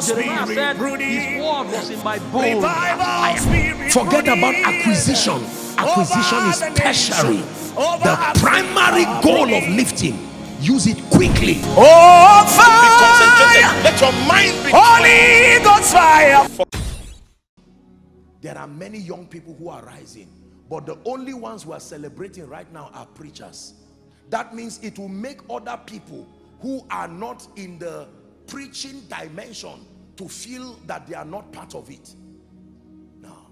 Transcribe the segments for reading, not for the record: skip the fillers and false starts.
Jeremiah said, his word was in my bones. Forget about acquisition. Acquisition is tertiary. The primary goal of lifting, use it quickly. Oh, fire! Let your mind be holy, God's fire. There are many young people who are rising, but the only ones who are celebrating right now are preachers. That means it will make other people who are not in the preaching dimension to feel that they are not part of it. Now,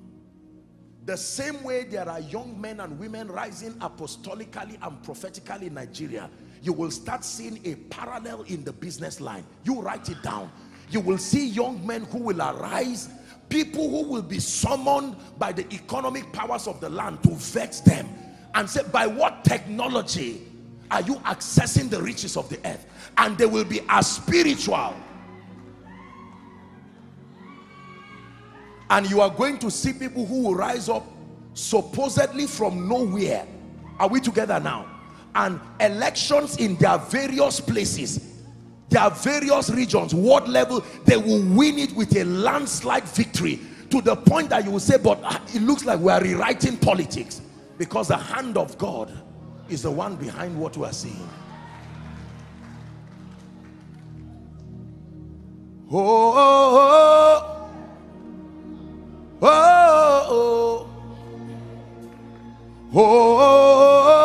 the same way there are young men and women rising apostolically and prophetically in Nigeria, you will start seeing a parallel in the business line. You write it down. You will see young men who will arise, people who will be summoned by the economic powers of the land to vex them and say, by what technology are you accessing the riches of the earth? And they will be as spiritual. And you are going to see people who will rise up supposedly from nowhere. Are we together now? And elections in their various places, their various regions, what level, they will win it with a landslide victory, to the point that you will say, but it looks like we are rewriting politics, because the hand of God is the one behind what we are seeing. Oh, oh, oh, oh, oh, oh, oh, oh, oh.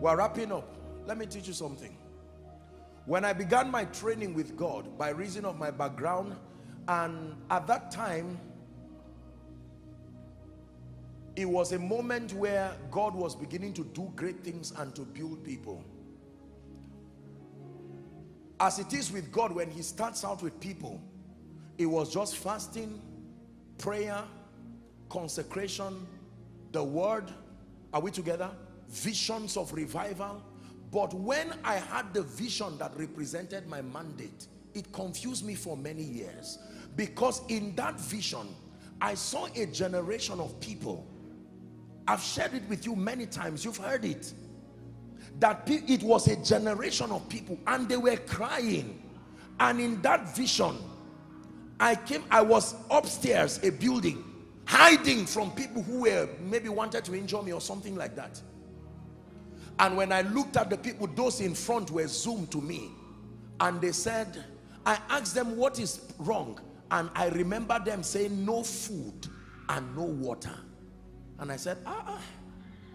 We're wrapping up. Let me teach you something. When I began my training with God, by reason of my background, and at that time, it was a moment where God was beginning to do great things and to build people. As it is with God, when he starts out with people, it was just fasting, prayer, consecration, the word. Are we together? Visions of revival. But when I had the vision that represented my mandate, it confused me for many years, because in that vision I saw a generation of people. I've shared it with you many times, you've heard it, that it was a generation of people and they were crying. And in that vision I was upstairs a building, hiding from people who were maybe wanted to injure me or something like that. And when I looked at the people, those in front were zoomed to me. And they said, I asked them what is wrong. And I remember them saying, no food and no water. And I said,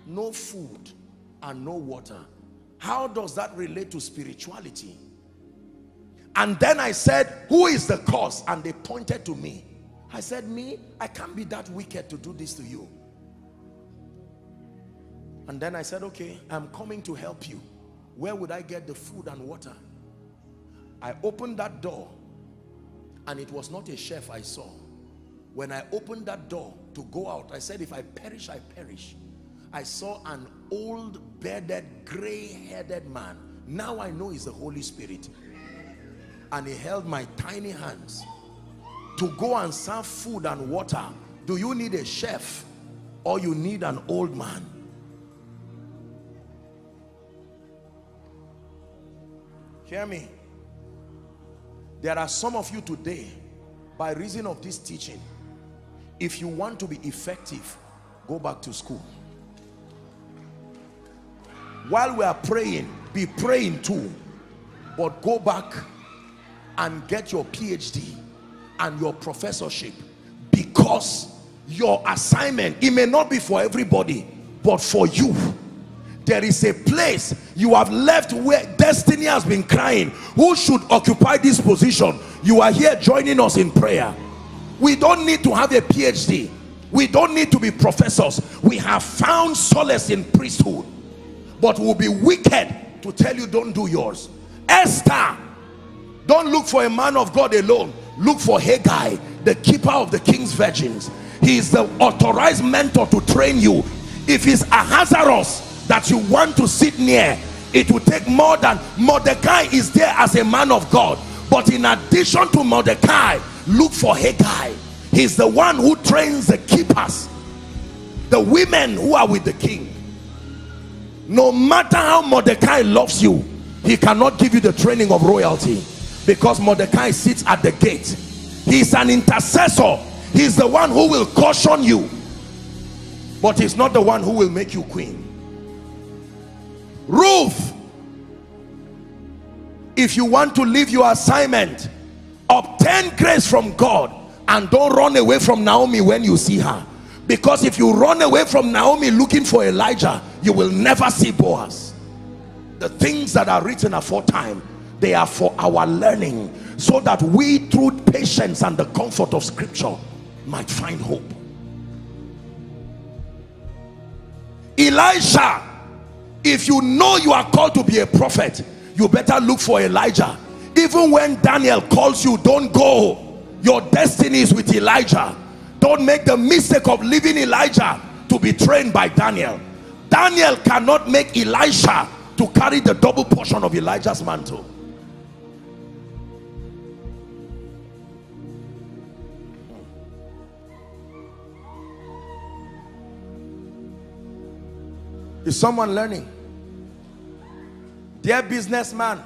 no food and no water. How does that relate to spirituality? And then I said, who is the cause? And they pointed to me. I said, me? I can't be that wicked to do this to you. And then I said, okay, I'm coming to help you. Where would I get the food and water? I opened that door, and it was not a chef I saw. When I opened that door to go out, I said, if I perish, I perish. I saw an old, bearded, gray-headed man. Now I know he's the Holy Spirit. And he held my tiny hands to go and serve food and water. Do you need a chef, or you need an old man? Hear me. There are some of you today, by reason of this teaching, if you want to be effective, go back to school. While we are praying, be praying too, but go back and get your PhD and your professorship, because your assignment, it may not be for everybody, but for you. There is a place you have left where destiny has been crying. Who should occupy this position? You are here joining us in prayer. We don't need to have a PhD. We don't need to be professors. We have found solace in priesthood. But we'll be wicked to tell you don't do yours. Esther, don't look for a man of God alone. Look for Haggai, the keeper of the king's virgins. He is the authorized mentor to train you. If he's Ahasuerus that you want to sit near, It will take more than Mordecai is there as a man of God, but in addition to Mordecai, look for Haggai. He's the one who trains the keepers, the women who are with the king. No matter how Mordecai loves you, he cannot give you the training of royalty, because Mordecai sits at the gate. He's an intercessor. He's the one who will caution you, but he's not the one who will make you queen. Ruth, if you want to leave your assignment, obtain grace from God and don't run away from Naomi when you see her. Because if you run away from Naomi looking for Elijah, you will never see Boaz. The things that are written aforetime, they are for our learning, so that we through patience and the comfort of scripture might find hope. Elisha, if you know you are called to be a prophet, you better look for Elijah. Even when Daniel calls you, don't go. Your destiny is with Elijah. Don't make the mistake of leaving Elijah to be trained by Daniel. Daniel cannot make Elisha to carry the double portion of Elijah's mantle. Is someone learning? Dear businessman,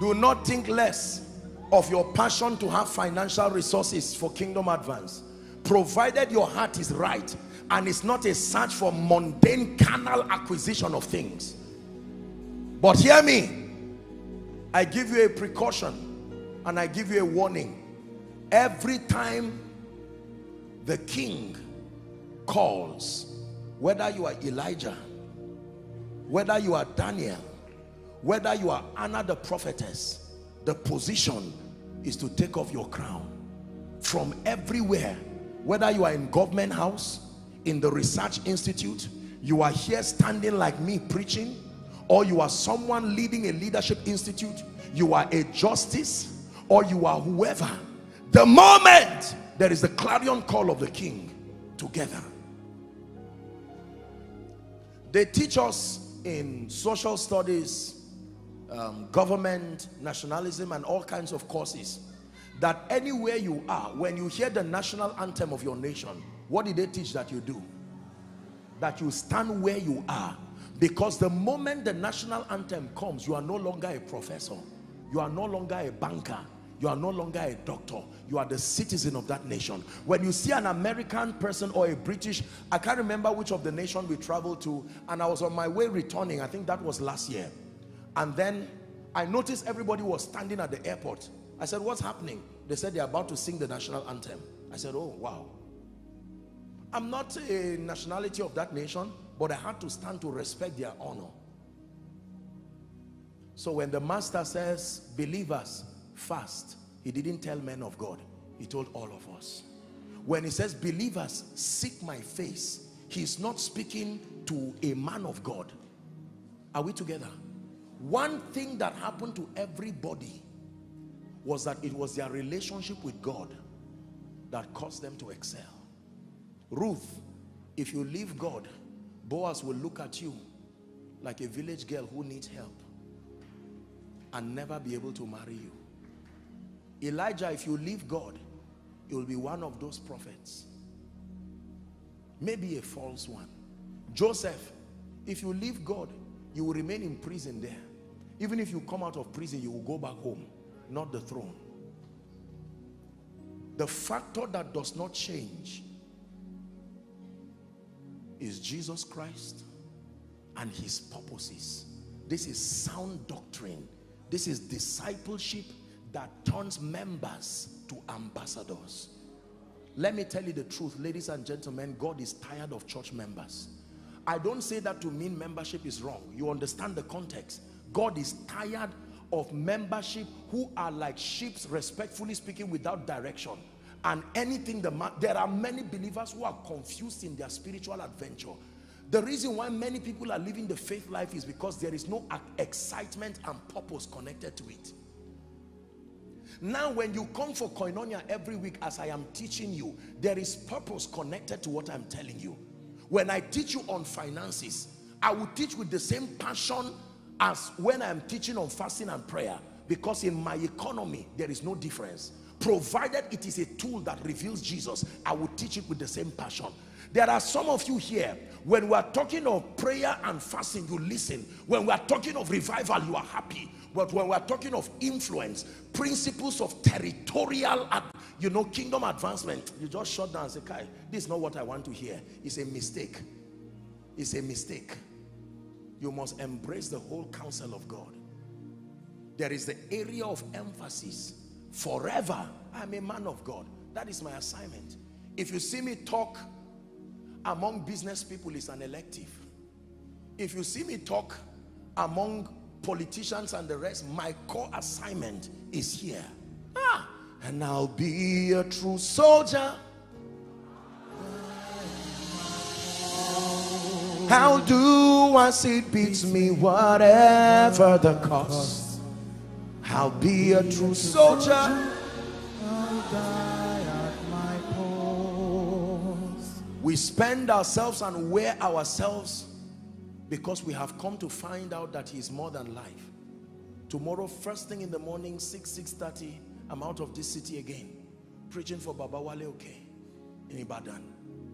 do not think less of your passion to have financial resources for kingdom advance, provided your heart is right and it's not a search for mundane carnal acquisition of things. But hear me, I give you a precaution and I give you a warning. Every time the king calls, whether you are Elijah, whether you are Daniel, whether you are Anna the prophetess, the position is to take off your crown from everywhere. Whether you are in government house, in the research institute, you are here standing like me preaching, or you are someone leading a leadership institute, you are a justice, or you are whoever. The moment there is the clarion call of the king, together. They teach us in social studies, government, nationalism, and all kinds of courses, that anywhere you are, when you hear the national anthem of your nation, what did they teach that you do? That you stand where you are. Because the moment the national anthem comes, you are no longer a professor, you are no longer a banker, you are no longer a doctor, you are the citizen of that nation. When you see an American person or a British, I can't remember which of the nation we traveled to, and I was on my way returning, I think that was last year, and then I noticed everybody was standing at the airport. I said, what's happening? They said they're about to sing the national anthem. I said, oh wow, I'm not a nationality of that nation, but I had to stand to respect their honor. So when the master says, believers, fast, he didn't tell men of God, he told all of us. When he says, believers, seek my face, he's not speaking to a man of God. Are we together? One thing that happened to everybody was that it was their relationship with God that caused them to excel. Ruth, if you leave God, Boaz will look at you like a village girl who needs help and never be able to marry you. Elijah, if you leave God, you'll be one of those prophets, maybe a false one. Joseph, if you leave God, you will remain in prison there. Even if you come out of prison, you will go back home, not the throne. The factor that does not change is Jesus Christ and his purposes. This is sound doctrine. This is discipleship that turns members to ambassadors. Let me tell you the truth, ladies and gentlemen, God is tired of church members. I don't say that to mean membership is wrong. You understand the context. God is tired of membership who are like sheep, respectfully speaking, without direction. And anything there are many believers who are confused in their spiritual adventure. The reason why many people are living the faith life is because there is no excitement and purpose connected to it. Now when you come for koinonia every week, as I am teaching you, there is purpose connected to what I'm telling you. When I teach you on finances, I will teach with the same passion as when I'm teaching on fasting and prayer, because in my economy there is no difference. Provided it is a tool that reveals Jesus, I will teach it with the same passion. There are some of you here, when we are talking of prayer and fasting, you listen. When we are talking of revival, you are happy. But when we are talking of influence, principles of territorial, you know, kingdom advancement, you just shut down and say, Kai, this is not what I want to hear. It's a mistake. It's a mistake. You must embrace the whole counsel of God. There is the area of emphasis. Forever, I'm a man of God. That is my assignment. If you see me talk among business people, it's an elective. If you see me talk among politicians and the rest, my core assignment is here. And I'll be a true soldier. I'll do as it beats me, whatever the cost. I'll be a true soldier. I'll die at my post. We spend ourselves and wear ourselves because we have come to find out that he is more than life. Tomorrow, first thing in the morning, 6:30, I'm out of this city again, preaching for Baba Waleoke in Ibadan.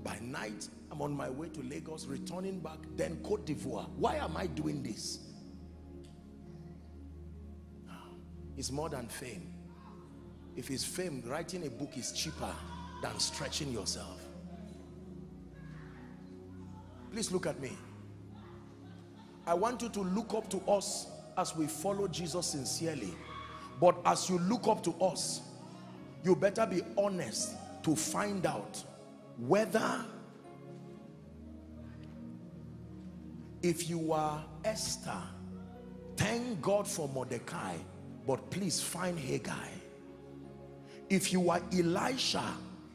By night, I'm on my way to Lagos, returning back, then Côte d'Ivoire. Why am I doing this? It's more than fame. If it's fame, writing a book is cheaper than stretching yourself. Please look at me. I want you to look up to us as we follow Jesus sincerely. But as you look up to us, you better be honest to find out whether, if you are Esther, thank God for Mordecai, but please find Haggai. If you are Elisha,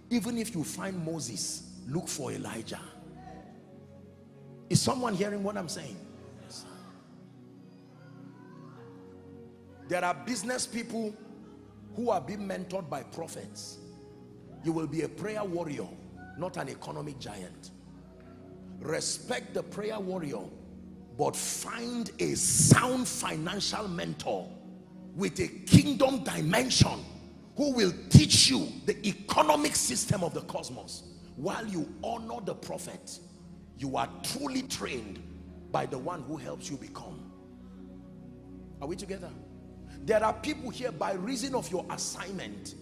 even if you find Moses, look for Elijah. Is someone hearing what I'm saying? Yes. There are business people who are being mentored by prophets. You will be a prayer warrior, not an economic giant. Respect the prayer warrior, but find a sound financial mentor with a kingdom dimension who will teach you the economic system of the cosmos. While you honor the prophet, you are truly trained by the one who helps you become. Are we together? There are people here, by reason of your assignment,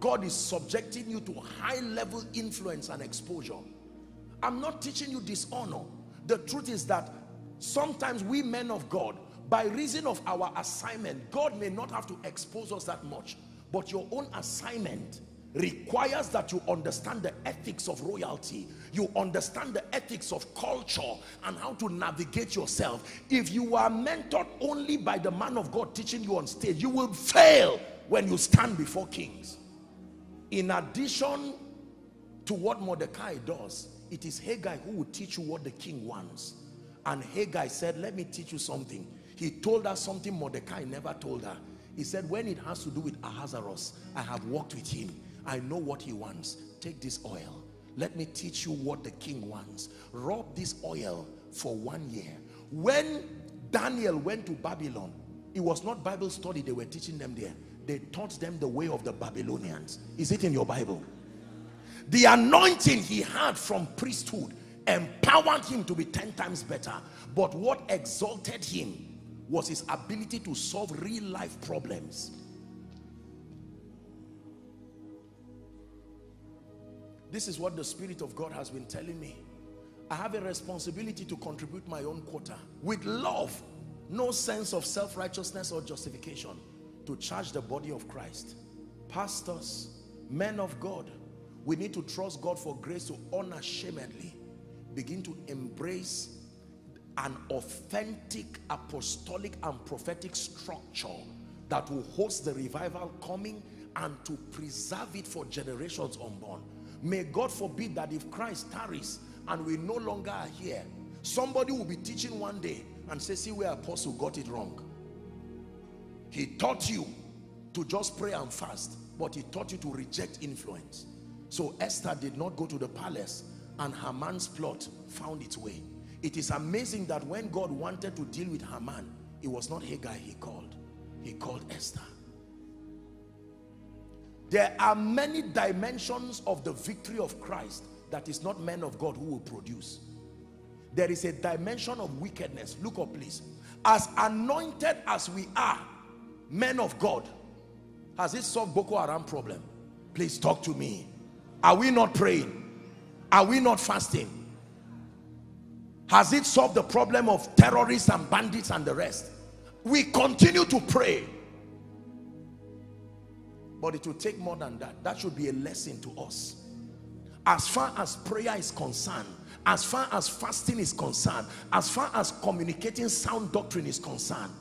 God is subjecting you to high level influence and exposure. I'm not teaching you dishonor. The truth is that sometimes we men of God, by reason of our assignment, God may not have to expose us that much, but your own assignment requires that you understand the ethics of royalty, you understand the ethics of culture and how to navigate yourself. If you are mentored only by the man of God teaching you on stage, you will fail when you stand before kings. In addition to what Mordecai does, it is Haggai who will teach you what the king wants. And Haggai said, let me teach you something. He told us something Mordecai never told her. He said, when it has to do with Ahasuerus, I have worked with him. I know what he wants. Take this oil. Let me teach you what the king wants. Rub this oil for 1 year. When Daniel went to Babylon, it was not Bible study they were teaching them there. They taught them the way of the Babylonians. Is it in your Bible? The anointing he had from priesthood empowered him to be 10 times better. But what exalted him was his ability to solve real life problems. This is what the Spirit of God has been telling me. I have a responsibility to contribute my own quota with love, no sense of self-righteousness or justification, to charge the body of Christ. Pastors, men of God, we need to trust God for grace to unashamedly begin to embrace an authentic apostolic and prophetic structure that will host the revival coming and to preserve it for generations unborn. May God forbid that if Christ tarries and we no longer are here, somebody will be teaching one day and say, see where Apostle got it wrong. He taught you to just pray and fast, but he taught you to reject influence. So Esther did not go to the palace, and Haman's plot found its way. It is amazing that when God wanted to deal with Haman, It was not Hagar he called Esther. There are many dimensions of the victory of Christ that is not men of God who will produce. There is a dimension of wickedness. Look up, please. As anointed as we are, men of God, has it solved Boko Haram problem? Please talk to me. Are we not praying? Are we not fasting? Has it solved the problem of terrorists and bandits and the rest? We continue to pray. But it will take more than that. That should be a lesson to us. As far as prayer is concerned, as far as fasting is concerned, as far as communicating sound doctrine is concerned.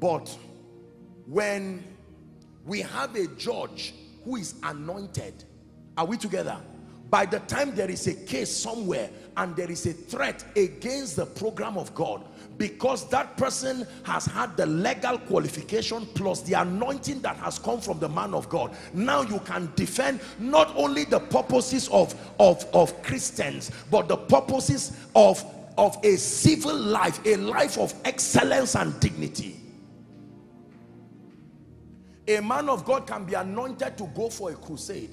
But when we have a judge who is anointed, are we together? By the time there is a case somewhere and there is a threat against the program of God, because that person has had the legal qualification plus the anointing that has come from the man of God, now you can defend not only the purposes of Christians, but the purposes of a civil life, a life of excellence and dignity. A man of God can be anointed to go for a crusade,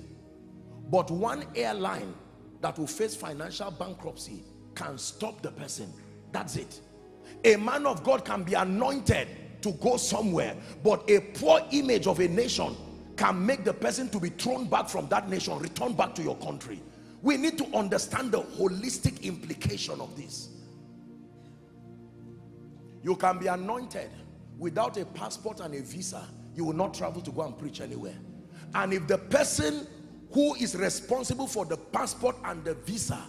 but one airline that will face financial bankruptcy can stop the person. That's it. A man of God can be anointed to go somewhere, but a poor image of a nation can make the person to be thrown back from that nation, return back to your country. We need to understand the holistic implication of this. You can be anointed without a passport and a visa. You will not travel to go and preach anywhere. And if the person who is responsible for the passport and the visa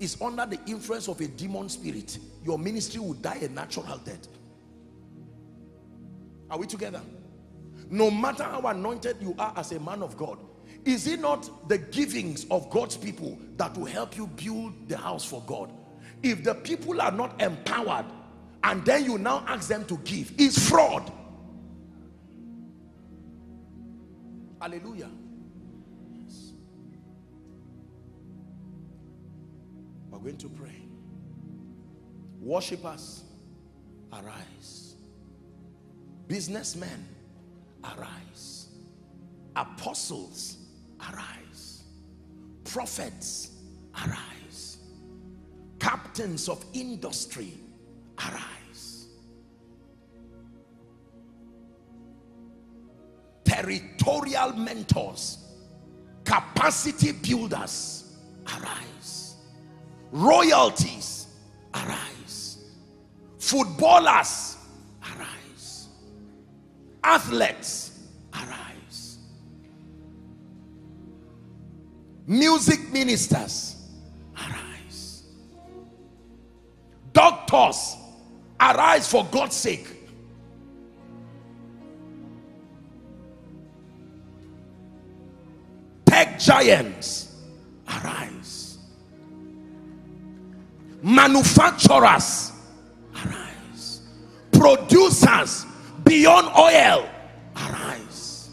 is under the influence of a demon spirit, your ministry will die a natural death. Are we together? No matter how anointed you are as a man of God, is it not the givings of God's people that will help you build the house for God? If the people are not empowered and then you now ask them to give, it's fraud. Hallelujah. We're going to pray. Worshippers, arise. Businessmen, arise. Apostles, arise. Prophets, arise. Captains of industry, arise. Territorial mentors, capacity builders, arise. Royalties, arise. Footballers, arise. Athletes, arise. Music ministers, arise. Doctors, arise for God's sake. Tech giants, arise. Manufacturers, arise. Producers beyond oil, arise.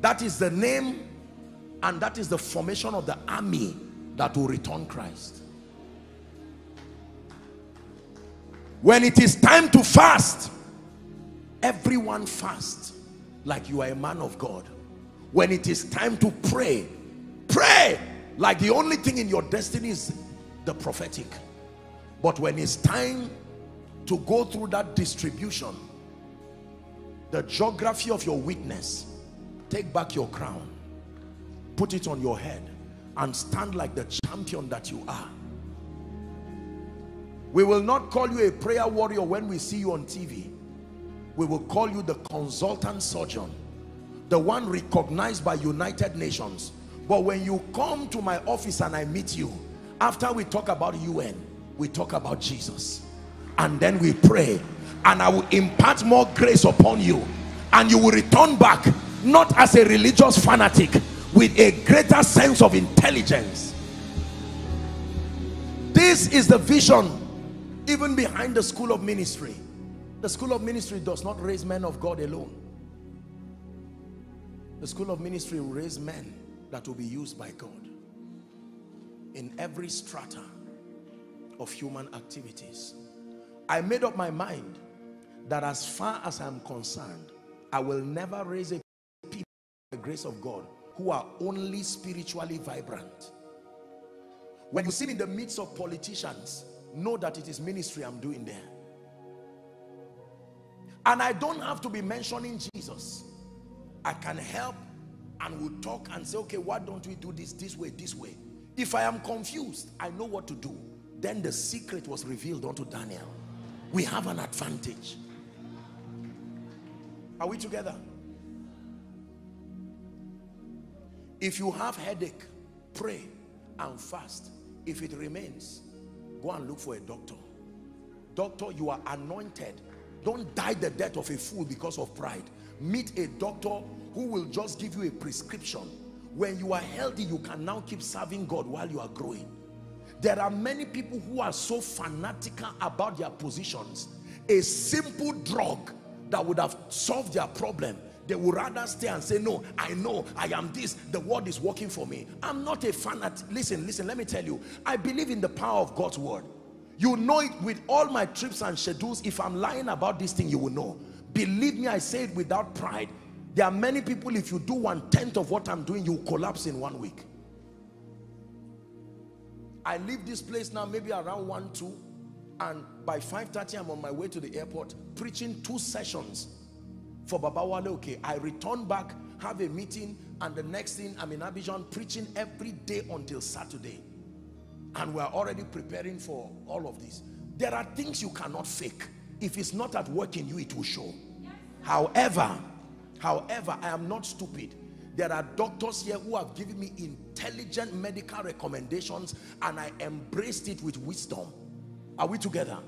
That is the name and that is the formation of the army that will return Christ. When it is time to fast, everyone fast like you are a man of God. When it is time to pray, pray like the only thing in your destiny is the prophetic. But when it's time to go through that distribution, the geography of your witness, take back your crown, put it on your head, and stand like the champion that you are. We will not call you a prayer warrior when we see you on TV. We will call you the consultant surgeon, the one recognized by United Nations. But when you come to my office and I meet you, after we talk about UN, we talk about Jesus. And then we pray. And I will impart more grace upon you. And you will return back, not as a religious fanatic, with a greater sense of intelligence. This is the vision even behind the school of ministry. The school of ministry does not raise men of God alone. The school of ministry will raise men that will be used by God in every strata of human activities. I made up my mind that as far as I'm concerned, I will never raise a people by the grace of God who are only spiritually vibrant. When you sit in the midst of politicians, know that it is ministry I'm doing there. And I don't have to be mentioning Jesus. I can help and we'll talk and say, okay, why don't we do this way? If I am confused, I know what to do. Then the secret was revealed unto Daniel. We have an advantage. Are we together? If you have headache, pray and fast. If it remains, go and look for a doctor. Doctor, you are anointed. Don't die the death of a fool because of pride. Meet a doctor who will just give you a prescription. When you are healthy, you can now keep serving God while you are growing. There are many people who are so fanatical about their positions. A simple drug that would have solved their problem, they would rather stay and say, no, I know, I am this, the word is working for me. I'm not a fanatic. Listen, let me tell you, I believe in the power of God's word. You know it with all my trips and schedules. If I'm lying about this thing, you will know. Believe me, I say it without pride. There are many people, if you do 1/10 of what I'm doing, you collapse in 1 week. I leave this place now maybe around 1, 2, and by 5:30 I'm on my way to the airport preaching 2 sessions for Baba Waleoke. I return back, have a meeting, and the next thing I'm in Abidjan preaching every day until Saturday, and we're already preparing for all of this. There are things you cannot fake. If it's not at work in you, it will show. Yes. However, I am not stupid. There are doctors here who have given me intelligent medical recommendations, and I embraced it with wisdom. Are we together?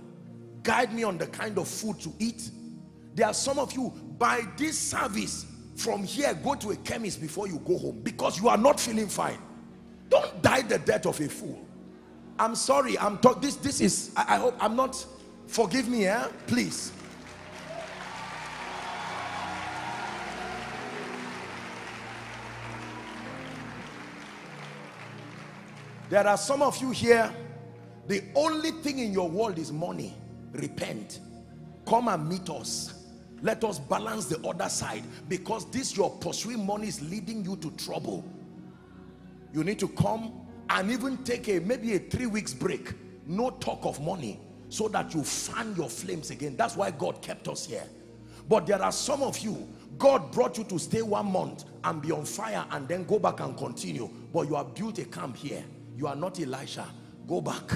Guide me on the kind of food to eat. There are some of you, by this service, from here, go to a chemist before you go home because you are not feeling fine. Don't die the death of a fool. I'm sorry, I'm talking. This is, I hope I'm not, forgive me, eh? Please. There are some of you here, the only thing in your world is money. Repent. Come and meet us. Let us balance the other side, because this your pursuing money is leading you to trouble. You need to come and even take maybe a 3 weeks break. No talk of money, so that you fan your flames again. That's why God kept us here. But there are some of you, God brought you to stay 1 month and be on fire and then go back and continue. But you have built a camp here. You are not Elisha. Go back.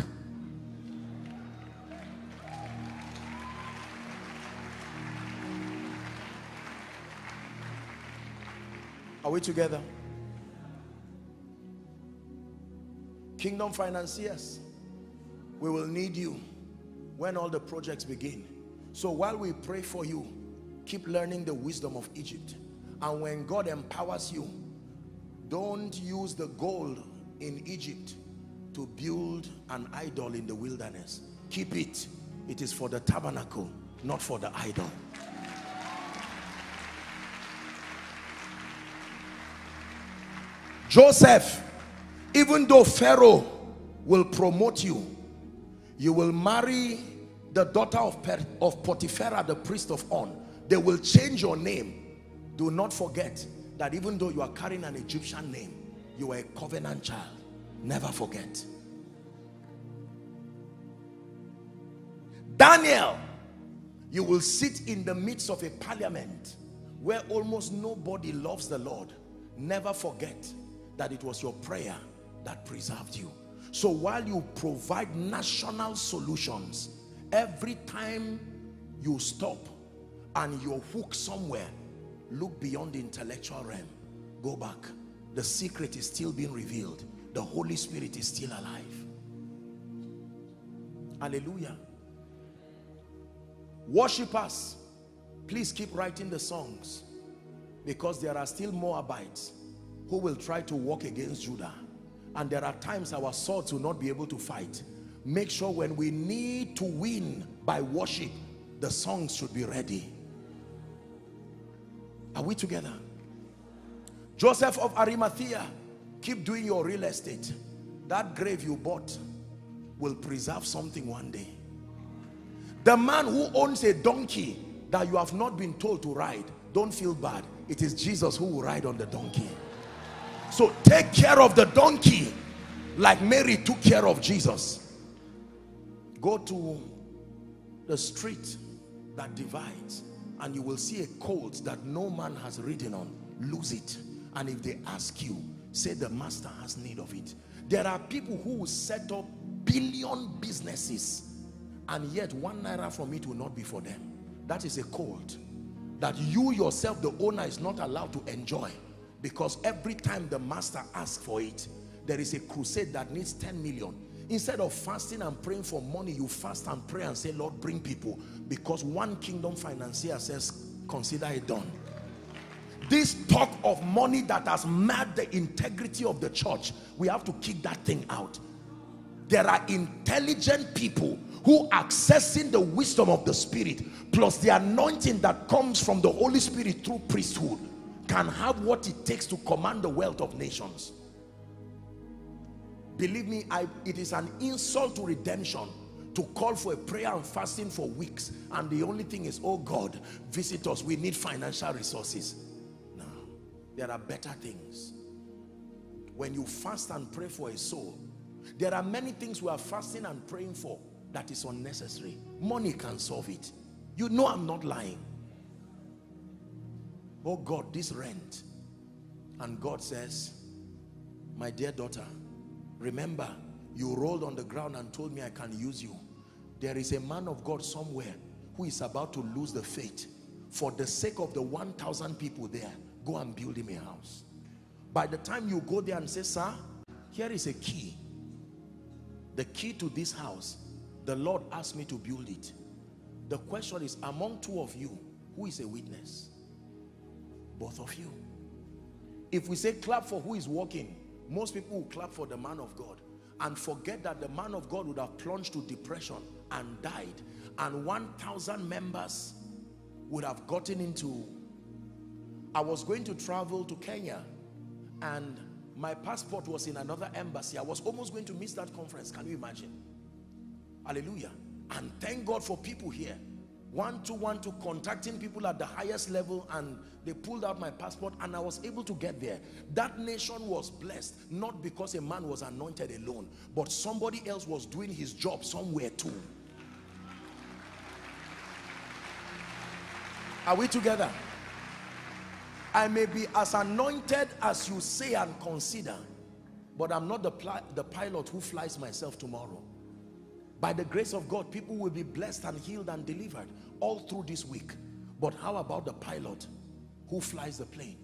Are we together? Kingdom financiers, we will need you when all the projects begin. So while we pray for you, keep learning the wisdom of Egypt. And when God empowers you, don't use the gold in Egypt to build an idol in the wilderness. Keep it. It is for the tabernacle, not for the idol. Joseph, even though Pharaoh will promote you, you will marry the daughter of Potiphera, the priest of On. They will change your name. Do not forget that even though you are carrying an Egyptian name, you are a covenant child. Never forget. Daniel, you will sit in the midst of a parliament where almost nobody loves the Lord. Never forget that it was your prayer that preserved you. So while you provide national solutions, every time you stop and you're hooked somewhere, look beyond the intellectual realm. Go back. The secret is still being revealed. The Holy Spirit is still alive. Hallelujah. Worshipers, please keep writing the songs, because there are still Moabites who will try to walk against Judah. And there are times our swords will not be able to fight. Make sure when we need to win by worship, the songs should be ready. Are we together? Joseph of Arimathea, keep doing your real estate. That grave you bought will preserve something one day. The man who owns a donkey that you have not been told to ride, don't feel bad. It is Jesus who will ride on the donkey. So take care of the donkey like Mary took care of Jesus. Go to the street that divides and you will see a colt that no man has ridden on. Lose it. And if they ask you, say the master has need of it. There are people who will set up billion businesses and yet 1 naira from it will not be for them. That is a colt that you yourself, the owner, is not allowed to enjoy, because every time the master asks for it, there is a crusade that needs 10 million. Instead of fasting and praying for money, you fast and pray and say, Lord, bring people, because one kingdom financier says, consider it done. This talk of money that has marred the integrity of the church, we have to kick that thing out. There are intelligent people who are accessing the wisdom of the Spirit, plus the anointing that comes from the Holy Spirit through priesthood, can have what it takes to command the wealth of nations. Believe me, it is an insult to redemption to call for a prayer and fasting for weeks, and the only thing is, oh God, visit us, we need financial resources. No, there are better things. When you fast and pray for a soul, there are many things we are fasting and praying for that is unnecessary. Money can solve it. You know I'm not lying. Oh God, this rent. And God says, my dear daughter, remember, you rolled on the ground and told me I can use you. There is a man of God somewhere who is about to lose the faith. For the sake of the 1,000 people there, go and build him a house. By the time you go there and say, sir, here is a key. The key to this house, the Lord asked me to build it. The question is, among two of you, who is a witness? Both of you. If we say clap for who is walking, most people will clap for the man of God and forget that the man of God would have plunged to depression and died, and 1,000 members would have gotten into... I was going to travel to Kenya and my passport was in another embassy. I was almost going to miss that conference. Can you imagine? Hallelujah. And thank God for people here. One-to-one-to contacting people at the highest level, and they pulled out my passport and I was able to get there. That nation was blessed, not because a man was anointed alone, but somebody else was doing his job somewhere too. Are we together? I may be as anointed as you say and consider, but I'm not the pilot who flies myself tomorrow. By the grace of God, people will be blessed and healed and delivered all through this week. But how about the pilot who flies the plane?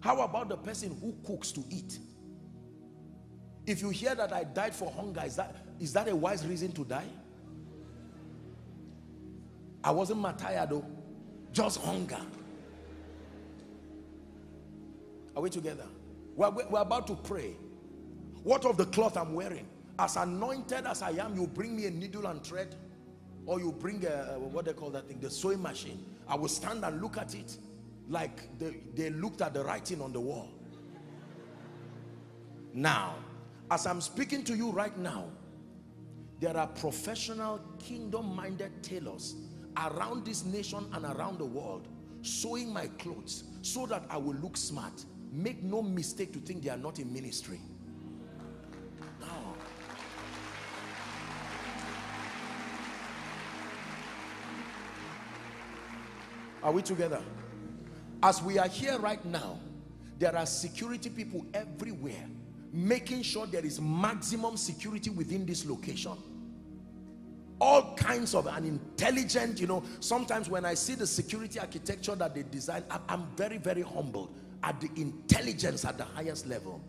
How about the person who cooks to eat? If you hear that I died for hunger, is that a wise reason to die? I wasn't matayado, just hunger. Are we together? We're about to pray. What of the cloth I'm wearing? As anointed as I am, you bring me a needle and thread, or you bring a, what they call that thing, the sewing machine. I will stand and look at it like they looked at the writing on the wall. Now, as I'm speaking to you right now, there are professional kingdom-minded tailors around this nation and around the world sewing my clothes so that I will look smart. Make no mistake to think they are not in ministry. Are we together? As we are here right now, there are security people everywhere making sure there is maximum security within this location. All kinds of an intelligent, you know, sometimes when I see the security architecture that they design, I'm very, very humbled at the intelligence at the highest level.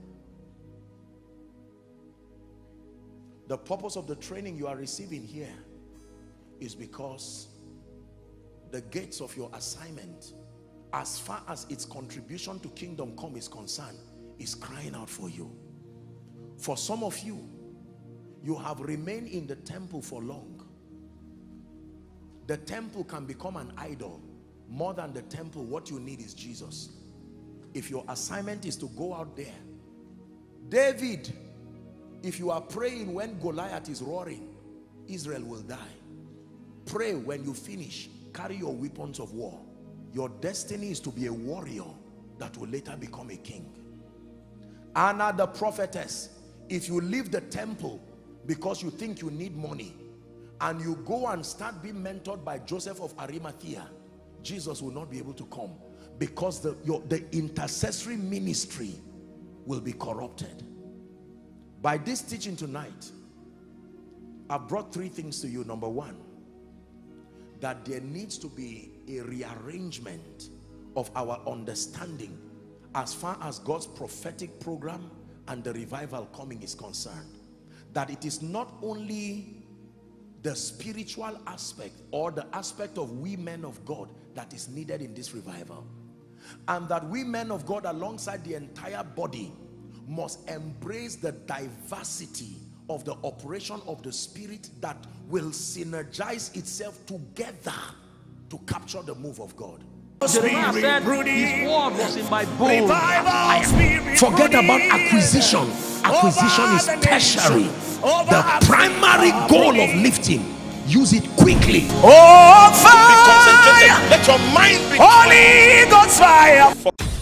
The purpose of the training you are receiving here is because the gates of your assignment, as far as its contribution to kingdom come is concerned, is crying out for you. For some of you, you have remained in the temple for long. The temple can become an idol. More than the temple, what you need is Jesus. If your assignment is to go out there, David, if you are praying when Goliath is roaring, Israel will die. Pray. When you finish, carry your weapons of war. Your destiny is to be a warrior that will later become a king. Anna the prophetess, if you leave the temple because you think you need money and you go and start being mentored by Joseph of Arimathea, Jesus will not be able to come, because the intercessory ministry will be corrupted. By this teaching tonight, I brought three things to you. Number one, that there needs to be a rearrangement of our understanding as far as God's prophetic program and the revival coming is concerned. That it is not only the spiritual aspect or the aspect of we men of God that is needed in this revival, and that we men of God alongside the entire body must embrace the diversity of the operation of the Spirit that will synergize itself together to capture the move of God. Jeremiah said, his word was in my bones. Forget about acquisition. Acquisition is tertiary. The primary goal of lifting, use it quickly. Oh, fire! Be concentrated. Let your mind be holy God's fire.